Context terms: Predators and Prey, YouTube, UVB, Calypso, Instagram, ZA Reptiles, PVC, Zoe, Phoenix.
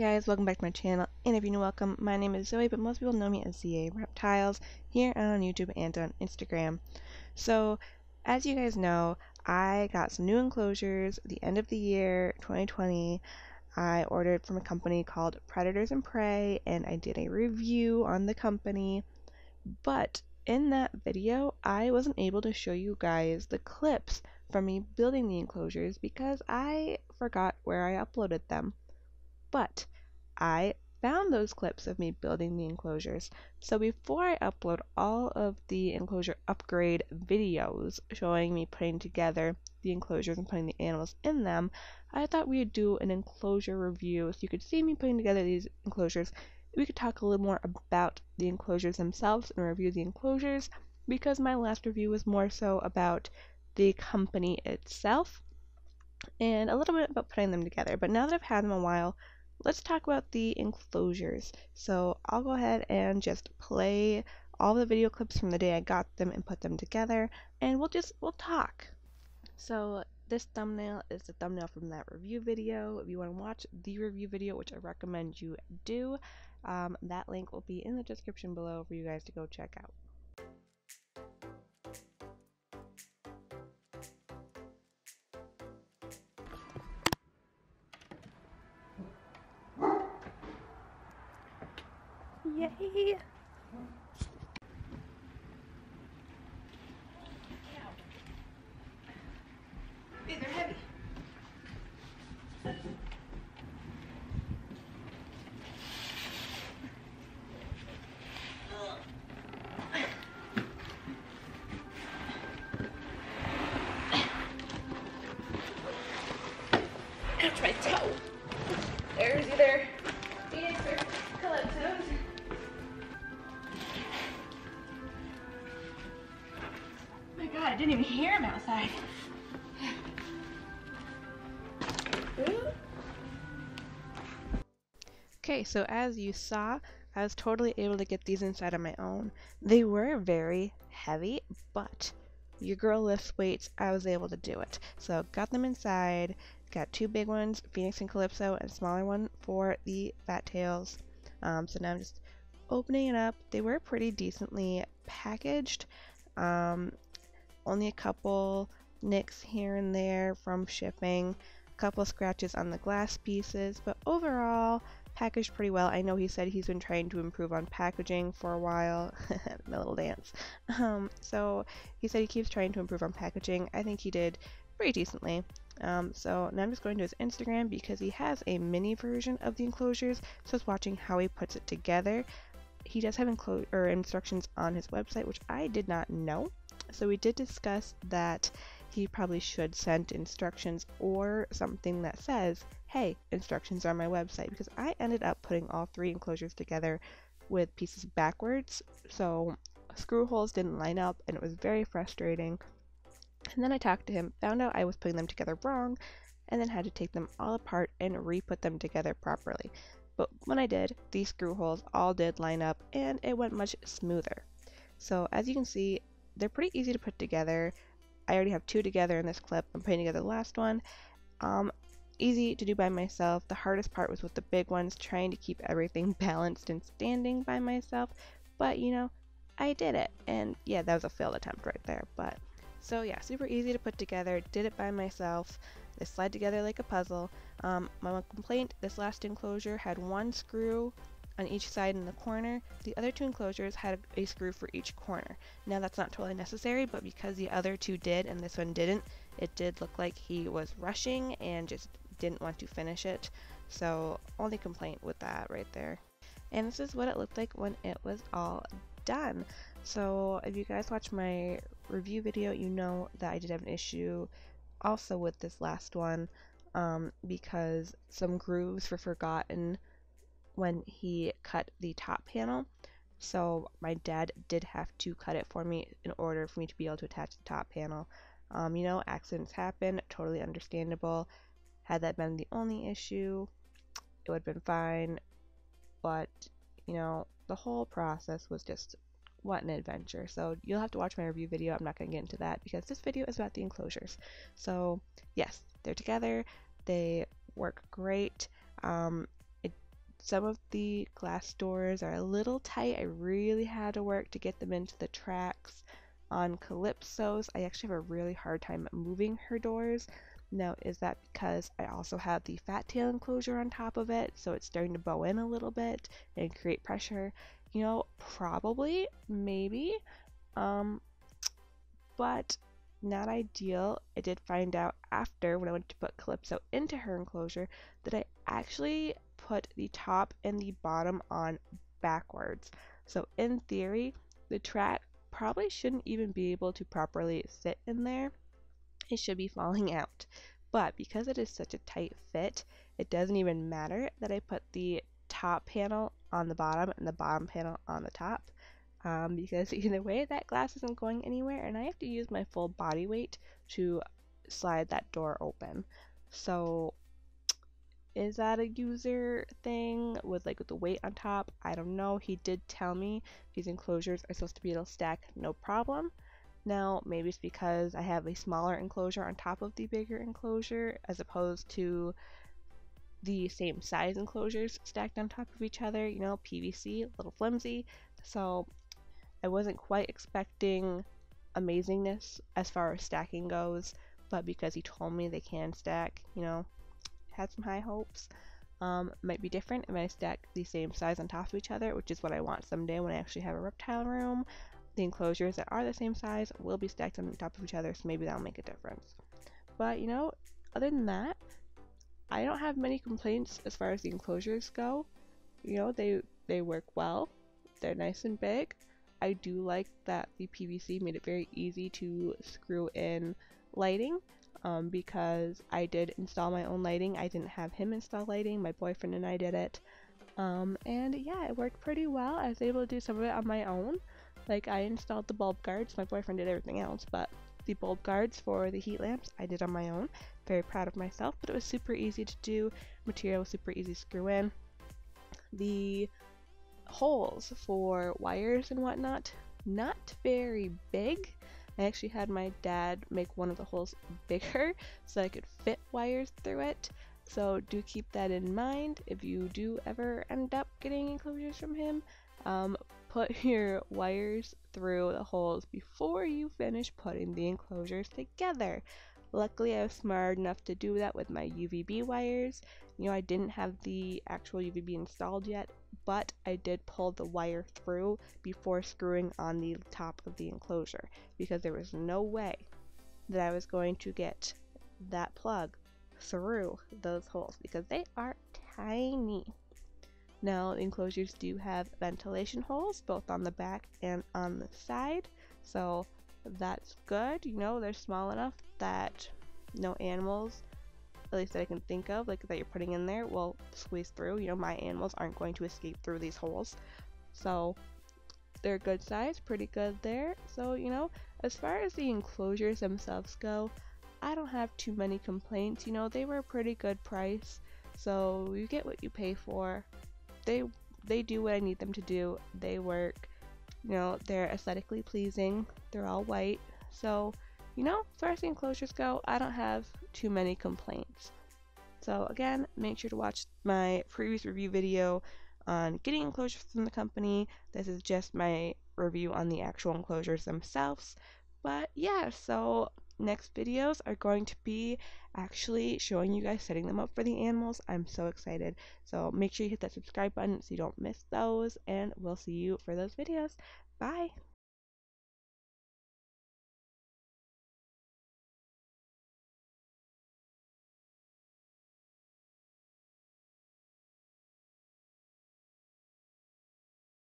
guys, welcome back to my channel, and if you're new, welcome. My name is Zoe, but most people know me as ZA Reptiles here on YouTube and on Instagram. So, as you guys know, I got some new enclosures at the end of the year 2020. I ordered from a company called Predators and Prey, and I did a review on the company, but in that video, I wasn't able to show you guys the clips from me building the enclosures because I forgot where I uploaded them. But I found those clips of me building the enclosures. So before I upload all of the enclosure upgrade videos showing me putting together the enclosures and putting the animals in them, I thought we would do an enclosure review so you could see me putting together these enclosures. We could talk a little more about the enclosures themselves and review the enclosures, because my last review was more so about the company itself and a little bit about putting them together. But now that I've had them a while, let's talk about the enclosures. So I'll go ahead and just play all the video clips from the day I got them and put them together, and we'll talk. So this thumbnail is the thumbnail from that review video. If you want to watch the review video, which I recommend you do, that link will be in the description below for you guys to go check out. Yay! Hey, they're heavy. That's my toe. There's either Phoenix or Calypso's. I didn't even hear him outside. Okay, so as you saw, I was totally able to get these inside on my own. They were very heavy, but your girl lifts weights, I was able to do it. So got them inside, got two big ones, Phoenix and Calypso, and a smaller one for the fat tails. So now I'm just opening it up. They were pretty decently packaged. Only a couple nicks here and there from shipping, a couple scratches on the glass pieces, but overall packaged pretty well. I know he said he's been trying to improve on packaging for a while. My little dance. So he said he keeps trying to improve on packaging. I think he did pretty decently. So now I'm just going to his Instagram because he has a mini version of the enclosures, so it's watching how he puts it together. He does have instructions on his website, which I did not know. So we did discuss that he probably should send instructions or something that says, hey, instructions are on my website, because I ended up putting all three enclosures together with pieces backwards, so screw holes didn't line up and it was very frustrating. And then I talked to him, found out I was putting them together wrong, and then had to take them all apart and re-put them together properly. But when I did, these screw holes all did line up and it went much smoother. So as you can see, they're pretty easy to put together. I already have two together in this clip. I'm putting together the last one. Easy to do by myself. The hardest part was with the big ones, trying to keep everything balanced and standing by myself. But you know, I did it. And yeah, that was a failed attempt right there. But so yeah, super easy to put together. Did it by myself. They slide together like a puzzle. My one complaint, this last enclosure had one screw on each side in the corner. The other two enclosures had a screw for each corner. Now that's not totally necessary, but because the other two did and this one didn't, it did look like he was rushing and just didn't want to finish it. So only complaint with that right there. And this is what it looked like when it was all done. So if you guys watch my review video, you know that I did have an issue also with this last one, because some grooves were forgotten when he cut the top panel. So my dad did have to cut it for me in order for me to be able to attach the top panel. You know, accidents happen, totally understandable. Had that been the only issue, it would have been fine, but you know, the whole process was just what an adventure. So you'll have to watch my review video. I'm not going to get into that because this video is about the enclosures. So yes, they're together, they work great. It Some of the glass doors are a little tight. I really had to work to get them into the tracks. On Calypso's, I actually have a really hard time moving her doors. Now, is that because I also have the fat tail enclosure on top of it, so it's starting to bow in a little bit and create pressure? You know, probably, maybe, but not ideal. I did find out after, when I went to put Calypso into her enclosure, that I actually put the top and the bottom on backwards. So in theory, the track probably shouldn't even be able to properly sit in there. It should be falling out. But because it is such a tight fit, it doesn't even matter that I put the top panel on the bottom and the bottom panel on the top, because either way that glass isn't going anywhere, and I have to use my full body weight to slide that door open. So is that a user thing with the weight on top? I don't know. He did tell me these enclosures are supposed to be able to stack no problem. Now, maybe it's because I have a smaller enclosure on top of the bigger enclosure as opposed to the same size enclosures stacked on top of each other. You know, PVC, a little flimsy. So I wasn't quite expecting amazingness as far as stacking goes, but because he told me they can stack, you know, had some high hopes. Might be different. I might stack the same size on top of each other, which is what I want someday when I actually have a reptile room. The enclosures that are the same size will be stacked on top of each other, so maybe that'll make a difference. But, you know, other than that, I don't have many complaints as far as the enclosures go. You know, they work well. They're nice and big. I do like that the PVC made it very easy to screw in lighting, because I did install my own lighting. I didn't have him install lighting. My boyfriend and I did it. And yeah, it worked pretty well. I was able to do some of it on my own. Like, I installed the bulb guards, my boyfriend did everything else, but the bulb guards for the heat lamps I did on my own. Very proud of myself, but it was super easy to do. Material was super easy to screw in. The holes for wires and whatnot, not very big. I actually had my dad make one of the holes bigger so I could fit wires through it. So do keep that in mind if you do ever end up getting enclosures from him. Put your wires through the holes before you finish putting the enclosures together. Luckily, I was smart enough to do that with my UVB wires. You know, I didn't have the actual UVB installed yet, but I did pull the wire through before screwing on the top of the enclosure, because there was no way that I was going to get that plug through those holes because they are tiny. Now, the enclosures do have ventilation holes both on the back and on the side, so that's good. You know, they're small enough that no animals, at least that I can think of, like that you're putting in there, will squeeze through. You know, my animals aren't going to escape through these holes, so they're a good size, pretty good there. So, you know, as far as the enclosures themselves go, I don't have too many complaints. You know, they were a pretty good price, so you get what you pay for. They do what I need them to do. They work. You know, they're aesthetically pleasing. They're all white. So, you know, as far as the enclosures go, I don't have too many complaints. So again, make sure to watch my previous review video on getting enclosures from the company. This is just my review on the actual enclosures themselves. But yeah, so next videos are going to be actually showing you guys setting them up for the animals. I'm so excited. So make sure you hit that subscribe button so you don't miss those, and we'll see you for those videos. Bye!